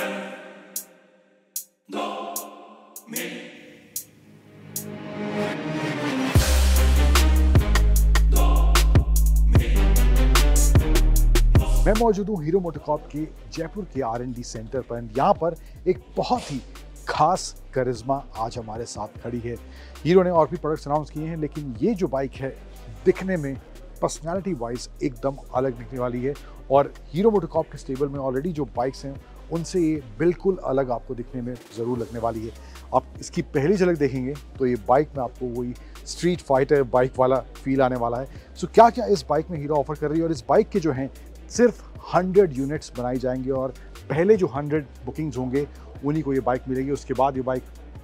मैं मौजूद हूँ हीरो मोटोकॉर्प के जयपुर के R&D सेंटर पर। यहाँ पर एक बहुत ही खास करिश्मा आज हमारे साथ खड़ी है। हीरो ने और भी प्रोडक्ट्स अनाउंस किए हैं, लेकिन ये जो बाइक है दिखने में पर्सनालिटी वाइज एकदम अलग दिखने वाली है। और हीरो मोटोकॉर्प के स्टेबल में ऑलरेडी जो बाइक्स हैं उनसे ये बिल्कुल अलग आपको दिखने में ज़रूर लगने वाली है। आप इसकी पहली झलक देखेंगे तो ये बाइक में आपको वही स्ट्रीट फाइटर बाइक वाला फील आने वाला है। सो क्या क्या इस बाइक में हीरो ऑफर कर रही है, और इस बाइक के जो हैं सिर्फ 100 यूनिट्स बनाई जाएंगी और पहले जो 100 बुकिंग्स होंगे उन्हीं को ये बाइक मिलेगी। उसके बाद ये बाइक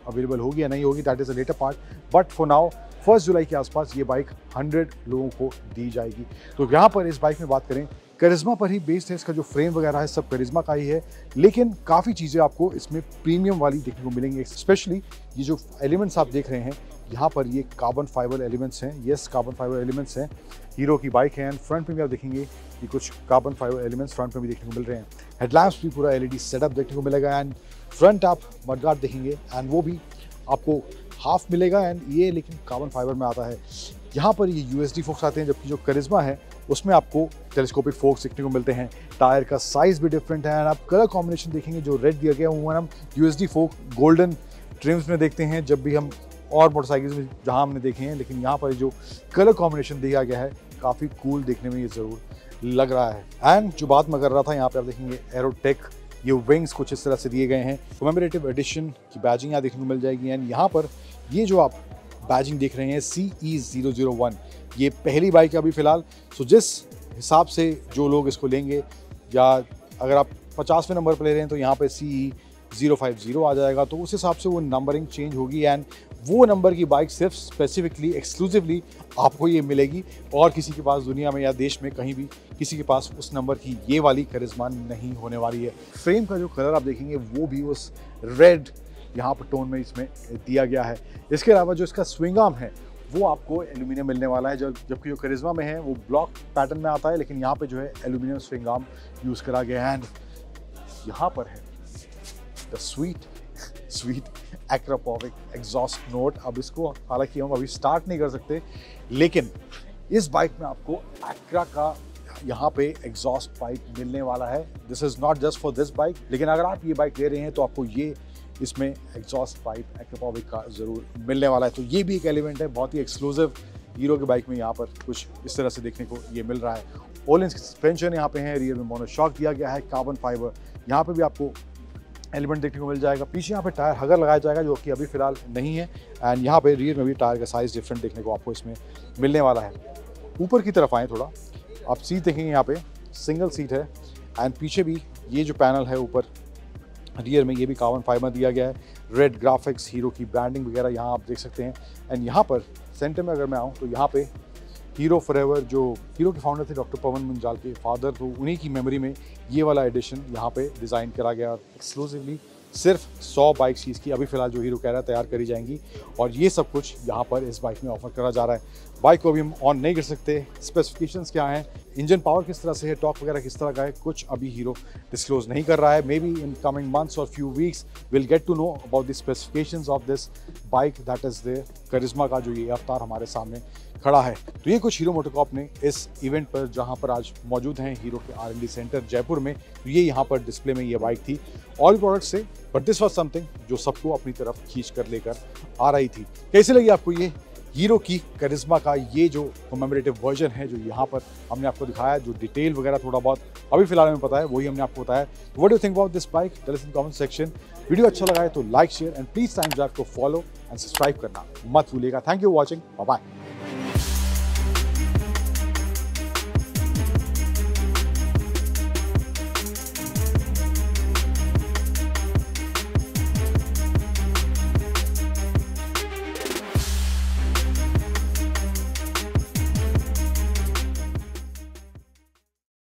अवेलेबल होगी या नहीं होगी, that is a later part, but for now 1 जुलाई के आसपास ये बाइक 100 लोगों को दी जाएगी। तो यहाँ पर इस बाइक में बात करें, करिश्मा पर ही बेस्ड है, इसका जो फ्रेम वगैरह है सब करिश्मा का ही है, लेकिन काफ़ी चीज़ें आपको इसमें प्रीमियम वाली देखने को मिलेंगी। स्पेशली ये जो एलिमेंट्स आप देख रहे हैं यहाँ पर, ये कार्बन फाइबर एलिमेंट्स हैं। यस, कार्बन फाइबर एलिमेंट्स हैं, हीरो की बाइक है। एंड फ्रंट में भी आप देखेंगे कि कुछ कार्बन फाइबर एलिमेंट्स फ्रंट में भी देखने को मिल रहे हैं। हेडलैम्प्स भी पूरा एलईडी सेटअप देखने को मिलेगा। एंड फ्रंट आप मडगार्ड देखेंगे एंड वो भी आपको हाफ मिलेगा। एंड ये लेकिन कार्बन फाइबर में आता है। यहाँ पर ये यूएसडी फोक्स आते हैं, जबकि जो करिश्मा है उसमें आपको टेलीस्कोपिक फोक्स देखने को मिलते हैं। टायर का साइज़ भी डिफरेंट है। एंड आप कलर कॉम्बिनेशन देखेंगे जो रेड दिया गया है, वो हम यूएसडी फोक गोल्डन ट्रिम्स में देखते हैं जब भी हम और मोटरसाइकिल्स में जहाँ हमने देखे हैं, लेकिन यहाँ पर जो कलर कॉम्बिनेशन दिया गया है काफ़ी कूल देखने में ये ज़रूर लग रहा है। एंड जो बात मैं कर रहा था, यहाँ पे आप देखेंगे एरोटेक, ये विंग्स कुछ इस तरह से दिए गए हैं। कमेमोरेटिव एडिशन की बैजिंग यहाँ देखने को मिल जाएगी। एंड यहाँ पर ये जो आप बैजिंग देख रहे हैं CE001, ये पहली बाइक है अभी फ़िलहाल। सो जिस हिसाब से जो लोग इसको लेंगे, या अगर आप 50वें नंबर पर ले रहे हैं तो यहाँ पर CE050 आ जाएगा, तो उस हिसाब से वो नंबरिंग चेंज होगी। एंड वो नंबर की बाइक सिर्फ स्पेसिफिकली एक्सक्लूसिवली आपको ये मिलेगी, और किसी के पास दुनिया में या देश में कहीं भी किसी के पास उस नंबर की ये वाली करिश्मा नहीं होने वाली है। फ्रेम का जो कलर आप देखेंगे वो भी उस रेड यहाँ पर टोन में इसमें दिया गया है। इसके अलावा जो इसका स्विंग आर्म है वो आपको एल्यूमिनियम मिलने वाला है, जबकि जो करिश्मा में है वो ब्लॉक पैटर्न में आता है, लेकिन यहाँ पर जो है एल्यूमिनियम स्विंग आर्म यूज़ करा गया है। एंड यहाँ पर है the sweet Akrapovic exhaust note. अब इसको हालांकि हम अभी स्टार्ट नहीं कर सकते, लेकिन इस बाइक में आपको एक्रा का यहाँ पे एग्जॉस्ट पाइप मिलने वाला है। This is not just for this bike, लेकिन अगर आप ये बाइक ले रहे हैं तो आपको ये इसमें एग्जॉस्ट पाइप एक्रापोविक का ज़रूर मिलने वाला है। तो ये भी एक एलिमेंट है बहुत ही एक्सक्लूसिव। हीरो की बाइक में यहाँ पर कुछ इस तरह से देखने को ये मिल रहा है। ओलिन्स सस्पेंशन यहाँ पे है, रियर में मोनोशॉक दिया गया है, कार्बन फाइबर यहाँ पर भी आपको एलिमेंट देखने को मिल जाएगा। पीछे यहाँ पे टायर हगर लगाया जाएगा, जो कि अभी फ़िलहाल नहीं है। एंड यहाँ पे रियर में भी टायर का साइज़ डिफरेंट देखने को आपको इसमें मिलने वाला है। ऊपर की तरफ आएँ थोड़ा, आप सीट देखेंगे, यहाँ पे सिंगल सीट है। एंड पीछे भी ये जो पैनल है ऊपर रियर में, ये भी कार्बन फाइबर दिया गया है। रेड ग्राफिक्स, हीरो की ब्रांडिंग वगैरह यहाँ आप देख सकते हैं। एंड यहाँ पर सेंटर में अगर मैं आऊँ तो यहाँ पर हीरो फॉरएवर, जो हीरो के फाउंडर थे डॉक्टर पवन मुंजाल के फादर, तो उन्हीं की मेमोरी में ये वाला एडिशन यहाँ पे डिज़ाइन करा गया। एक्सक्लूसिवली सिर्फ 100 बाइक्स इसकी अभी फ़िलहाल जो हीरो कह रहा है तैयार करी जाएंगी, और ये सब कुछ यहाँ पर इस बाइक में ऑफर करा जा रहा है। बाइक को अभी हम ऑन नहीं कर सकते। स्पेसिफिकेशंस क्या हैं, इंजन पावर किस तरह से है, टॉर्क वगैरह किस तरह का है, कुछ अभी हीरो डिस्क्लोज नहीं कर रहा है। May be in coming months और few weeks will get to know about the specifications of this bike, that is the करिश्मा का जो ये अवतार हमारे सामने खड़ा है। तो ये कुछ हीरो मोटोकॉर्प ने इस इवेंट पर, जहाँ पर आज मौजूद हैं हीरो के R&D सेंटर जयपुर में, तो ये यहाँ पर डिस्प्ले में ये बाइक थी ऑल प्रोडक्ट्स से, बट दिस वॉज समथिंग जो सबको अपनी तरफ खींच कर लेकर आ रही थी। कैसे लगी आपको ये हीरो की करिश्मा का ये जो कमेमोरेटिव वर्जन है, जो यहाँ पर हमने आपको दिखाया, जो डिटेल वगैरह थोड़ा बहुत अभी फिलहाल हमें पता है, वही हमने आपको बताया। What do you think about this bike, tell us in comment section. Video अच्छा लगा है तो like, share and please Times Drive को फॉलो एंड सब्सक्राइब करना मत भूलिएगा। Thank you for watching, bye bye.